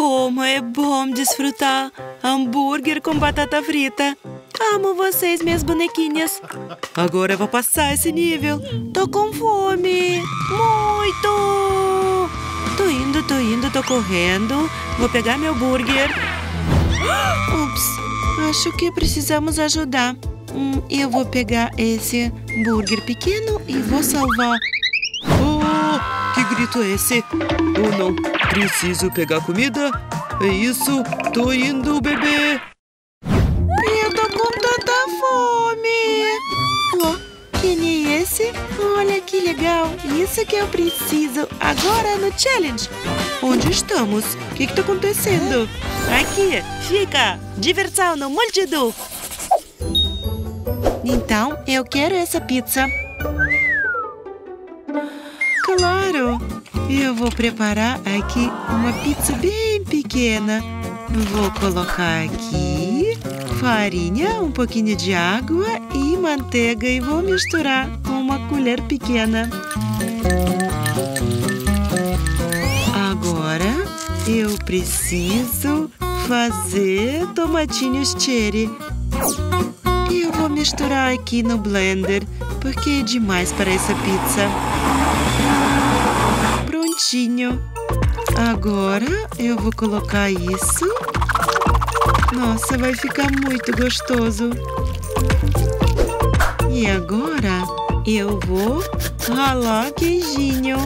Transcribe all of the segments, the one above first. Como é bom desfrutar hambúrguer com batata frita. Amo vocês, minhas bonequinhas. Agora eu vou passar esse nível. Tô com fome. Muito! Tô indo, tô correndo. Vou pegar meu hambúrguer. Ups, acho que precisamos ajudar. Eu vou pegar esse hambúrguer pequeno e vou salvar. Oh, que grito é esse? Oh, não. Preciso pegar comida. É isso. Tô indo, bebê. Eu tô com tanta fome. Oh, quem é esse? Olha que legal. Isso que eu preciso agora no challenge. Onde estamos? O que tá acontecendo? Aqui. Fica. Diversão no Multi DO. Então, eu quero essa pizza. Claro! Eu vou preparar aqui uma pizza bem pequena. Vou colocar aqui farinha, um pouquinho de água e manteiga. E vou misturar com uma colher pequena. Agora, eu preciso fazer tomatinhos cherry. Eu vou misturar aqui no blender, porque é demais para essa pizza. Prontinho. Agora eu vou colocar isso. Nossa, vai ficar muito gostoso. E agora eu vou ralar queijinho.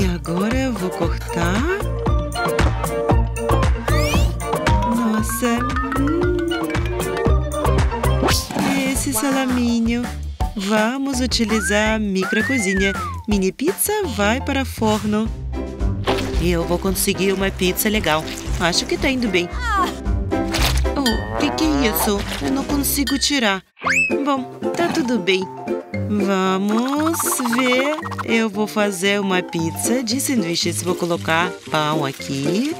E agora eu vou cortar. Esse salaminho. Vamos utilizar a microcozinha. Mini pizza vai para forno. Eu vou conseguir uma pizza legal. Acho que tá indo bem. Oh, que é isso? Eu não consigo tirar. Bom, tá tudo bem. Vamos ver. Eu vou fazer uma pizza de sanduíches. Vou colocar pão aqui.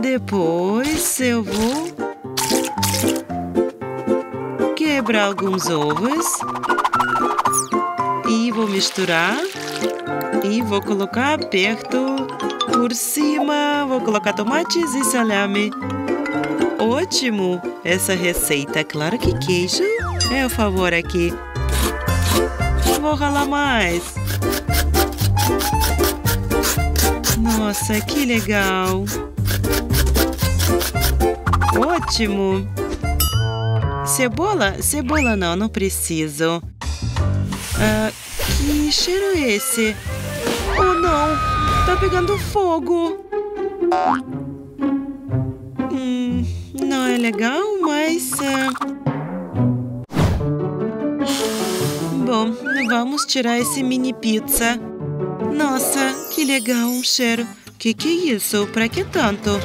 Depois eu vou quebrar alguns ovos e vou misturar e vou colocar perto por cima. Vou colocar tomates e salame. Ótimo! Essa receita, claro que queijo é o favor aqui. Vou ralar mais. Nossa, que legal! Ótimo! Cebola? Cebola não, não preciso. Que cheiro é esse? Oh não! Tá pegando fogo! Não é legal, mas... Bom, vamos tirar esse mini pizza. Nossa, que legal um cheiro. Que é isso? Pra que tanto?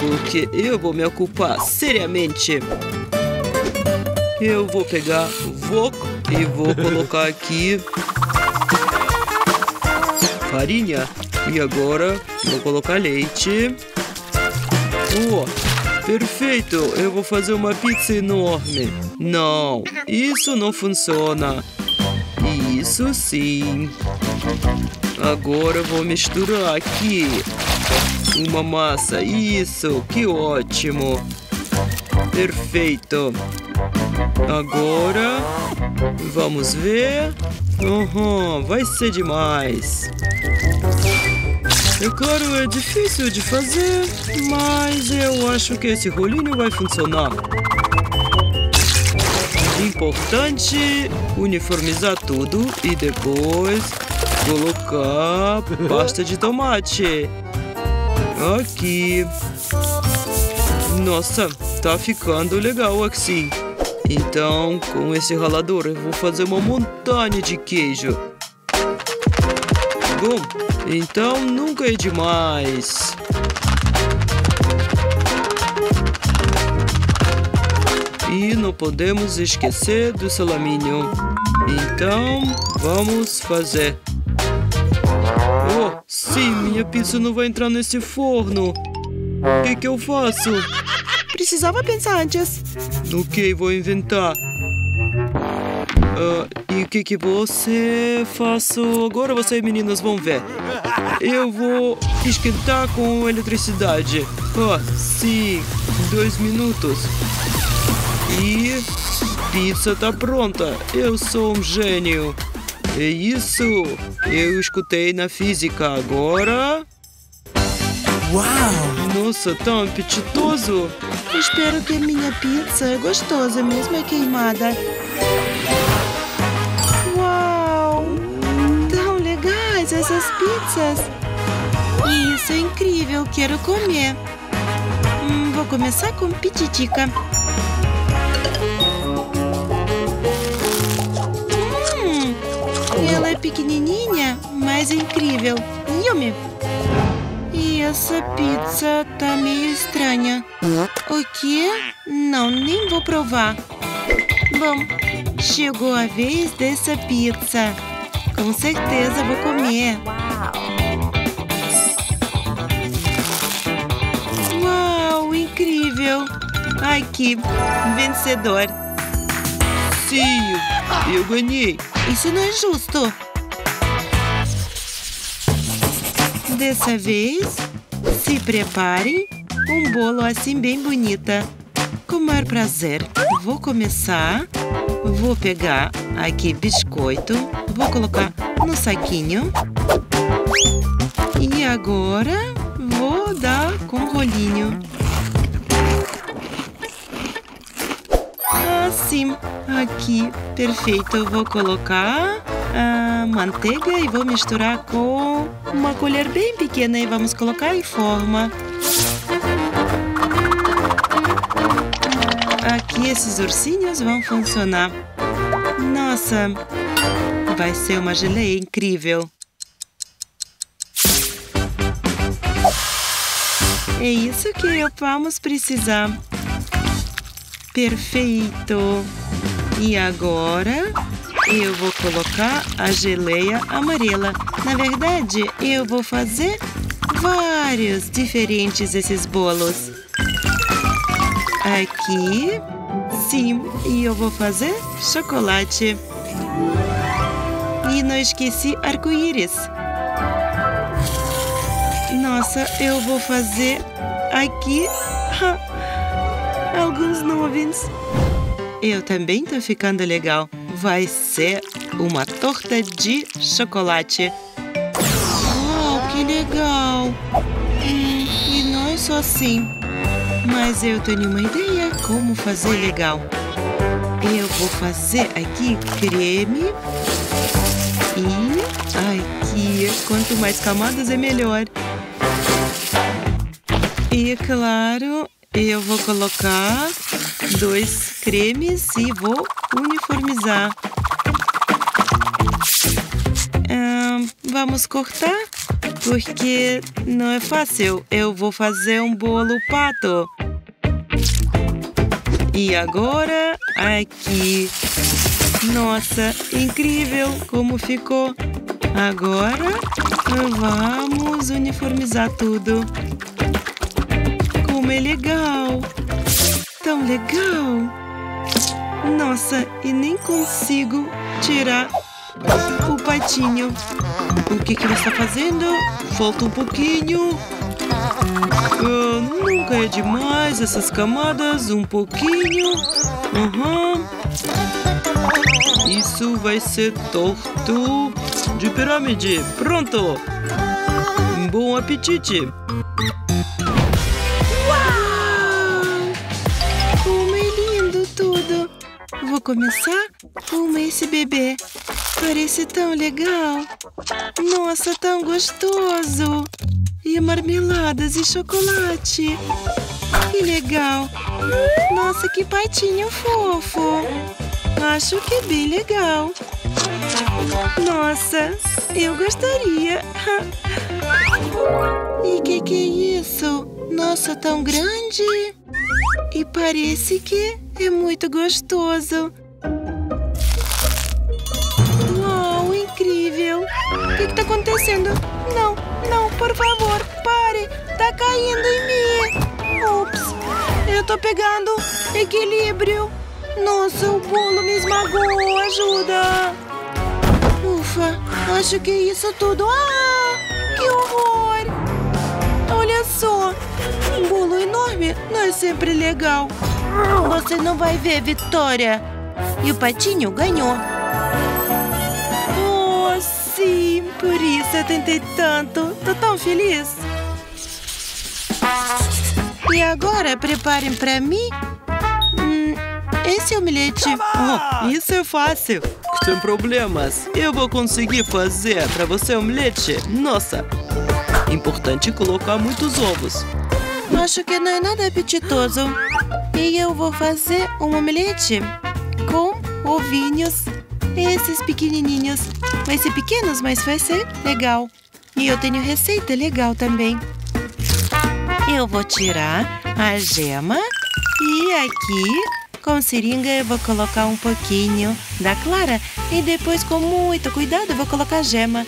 Porque eu vou me ocupar seriamente. Eu vou pegar o wok e vou colocar aqui farinha. E agora vou colocar leite. Perfeito! Eu vou fazer uma pizza enorme. Não, isso não funciona. Isso sim. Agora eu vou misturar aqui. Uma massa, isso, que ótimo! Perfeito! Agora, vamos ver... vai ser demais! É claro, é difícil de fazer, mas eu acho que esse rolinho vai funcionar. Importante uniformizar tudo e depois colocar pasta de tomate. Aqui. Nossa, tá ficando legal assim. Então, com esse ralador, eu vou fazer uma montanha de queijo. Bom, então nunca é demais. E não podemos esquecer do salaminho. Então, vamos fazer. Sim, minha pizza não vai entrar nesse forno. O que eu faço? Precisava pensar antes. Ok, vou inventar. E o que que você faça agora? Vocês meninas vão ver. Eu vou esquentar com eletricidade. Ó, sim, 2 minutos. E pizza tá pronta. Eu sou um gênio. É isso. Eu escutei na física. Agora... Uau! Nossa, tão apetitoso! Espero que a minha pizza é gostosa, mesmo é queimada. Uau! Tão legais essas pizzas! Isso é incrível, quero comer. Vou começar com pititica. Ela é pequenininha, mas é incrível. Yummy! Essa pizza tá meio estranha. O quê? Não, nem vou provar. Bom, chegou a vez dessa pizza. Com certeza vou comer. Uau, incrível! Aqui, vencedor. Sim, eu ganhei. Isso não é justo. Dessa vez, se preparem, um bolo assim bem bonita. Com o maior prazer, vou começar. Vou pegar aqui biscoito, vou colocar no saquinho. E agora, vou dar com rolinho. Assim, aqui, perfeito. Vou colocar a manteiga e vou misturar com uma colher bem pequena e vamos colocar em forma. Aqui esses ursinhos vão funcionar. Nossa, vai ser uma geleia incrível. É isso que vamos precisar. Perfeito. E agora... eu vou colocar a geleia amarela. Na verdade, eu vou fazer vários diferentes esses bolos. Aqui, sim, e eu vou fazer chocolate. E não esqueci arco-íris. Nossa, eu vou fazer aqui alguns nuvens. Eu também tô ficando legal. Vai ser uma torta de chocolate. Uau, que legal! E não é só assim. Mas eu tenho uma ideia como fazer legal. Eu vou fazer aqui creme. E aqui, quanto mais camadas é melhor. E claro, eu vou colocar 2 cremes e vou uniformizar. Vamos cortar, porque não é fácil. Eu vou fazer um bolo pato. E agora aqui. Nossa, incrível como ficou. Agora vamos uniformizar tudo. Como é legal. Tão legal. Nossa, e nem consigo tirar o patinho. O que ele está fazendo? Falta um pouquinho. Nunca é demais essas camadas. Um pouquinho. Isso vai ser torto de pirâmide. Pronto. Bom apetite. Vou começar com esse bebê. Parece tão legal. Nossa, tão gostoso. E marmeladas e chocolate. Que legal. Nossa, que patinho fofo. Acho que é bem legal. Nossa, eu gostaria. E que é isso? Nossa, tão grande. E parece que é muito gostoso. Uau, incrível. O que tá acontecendo? Não, não, por favor, pare. Tá caindo em mim. Ups, eu tô pegando equilíbrio. Nossa, o bolo me esmagou. Ajuda. acho que é isso tudo. Ah, que horror! Olha só, um bolo enorme não é sempre legal. Você não vai ver, Vitória. E o patinho ganhou. Oh, sim, por isso eu tentei tanto. Tô tão feliz. E agora, preparem pra mim. Esse é o bilhete. Oh, isso é fácil. Sem problemas. Eu vou conseguir fazer pra você um omelete. Nossa. Importante colocar muitos ovos. Acho que não é nada apetitoso. E eu vou fazer um omelete com ovinhos. Esses pequenininhos. Vai ser pequenos, mas vai ser legal. E eu tenho receita legal também. Eu vou tirar a gema. E aqui... com seringa eu vou colocar um pouquinho da clara e depois com muito cuidado eu vou colocar a gema.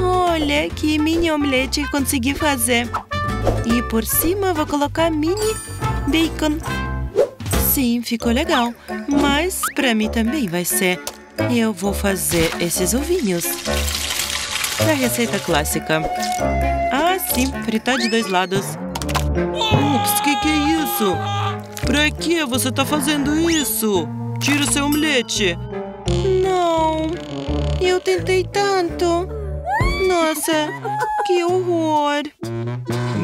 Olha que mini omelete que consegui fazer. E por cima eu vou colocar mini bacon. Sim, ficou legal, mas pra mim também vai ser. Eu vou fazer esses ovinhos. Da receita clássica. Ah, sim, fritar de dois lados. Ups, que é isso? Pra que você tá fazendo isso? Tira o seu omelete. Não, eu tentei tanto. Nossa, que horror.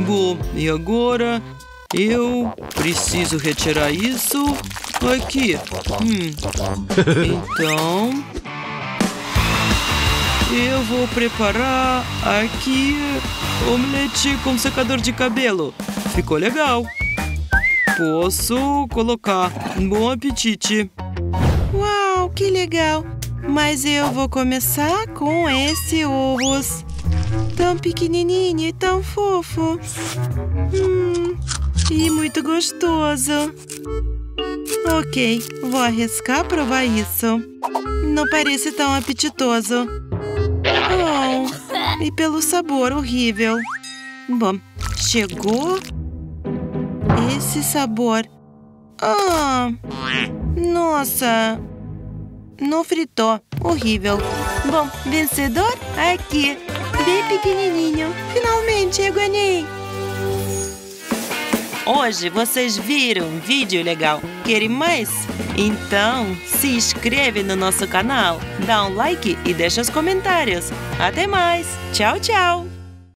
Bom, e agora? Eu preciso retirar isso aqui. Então... eu vou preparar aqui omelete com secador de cabelo. Ficou legal. Posso colocar. Bom apetite. Uau, que legal. Mas eu vou começar com esse ovos. Tão pequenininho e tão fofo. E muito gostoso. Ok, vou arriscar provar isso. Não parece tão apetitoso. Oh, e pelo sabor horrível. Bom, chegou... esse sabor. Ah, nossa. Não fritou. Horrível. Bom, vencedor aqui. Bem pequenininho. Finalmente eu ganhei. Hoje vocês viram um vídeo legal. Querem mais? Então se inscreve no nosso canal. Dá um like e deixa os comentários. Até mais. Tchau, tchau.